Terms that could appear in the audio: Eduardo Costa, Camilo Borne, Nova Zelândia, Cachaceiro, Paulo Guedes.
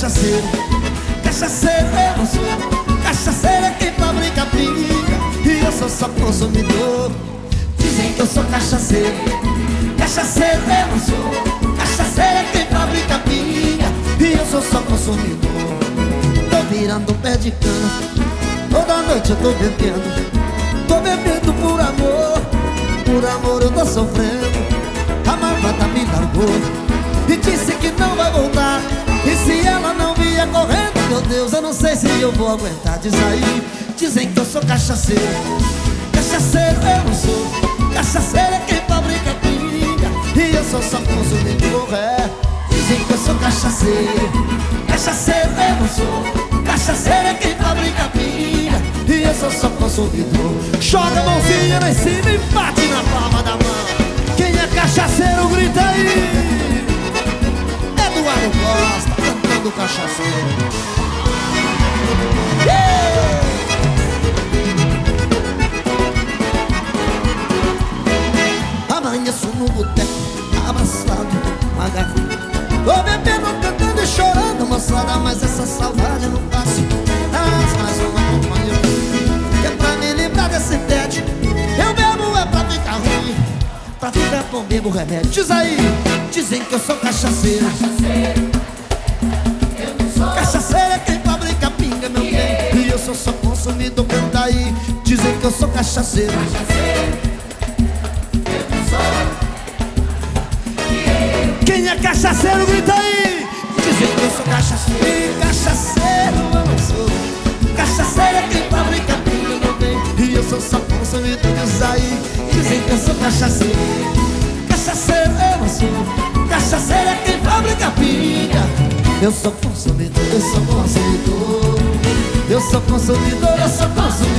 cachaceiro, cachaceiro eu sou. Cachaceiro é quem fabrica pinga, e eu sou só consumidor. Dizem que eu sou cachaceiro, cachaceiro eu sou. Cachaceiro é quem fabrica pinga, e eu sou só consumidor. Tô virando um pé de cana, toda noite eu tô bebendo. Tô bebendo por amor eu tô sofrendo. A malvada me largou e disse que não vai voltar, e se ela não vier correndo, meu Deus, eu não sei se eu vou aguentar de sair. Dizem que eu sou cachaceiro, cachaceiro eu não sou. Cachaceiro é quem fabrica pinga, e eu sou só consumidor, é. Dizem que eu sou cachaceiro, cachaceiro eu não sou. Cachaceiro é quem fabrica pinga, e eu sou só consumidor. Joga a mãozinha lá em cima e bate na palma da mão. Quem é cachaceiro, grita aí! Eduardo Costa, cantando cachaceiro. Yeah! Amanheço no boteco, abraçado, uma garrafa. Tô bebendo, cantando e chorando, moçada, mas essa saudade eu não passo. Traz mais uma companhia, que é pra me livrar desse tédio. Eu bebo é pra ficar ruim, pra ficar bom mesmo o remédio. Diz aí, dizem que eu sou cachaceiro, cachaceiro eu não sou. Cachaceiro é quem fabrica pinga, meu bem, yeah. E eu sou só consumidor, canta aí. Dizem que eu sou cachaceiro, cachaceiro eu não sou, yeah. Quem é cachaceiro, grita aí. Dizem que eu sou cachaceiro, e cachaceiro eu não sou. Cachaceiro é quem fabrica pinga, meu bem, e eu sou só consumidor, diz aí. Dizem que eu sou cachaceiro, cachaceiro eu não sou. Cachaceiro é quem fabrica pinga, eu sou consumidor, eu sou consumidor, eu sou consumidor, eu sou consumidor.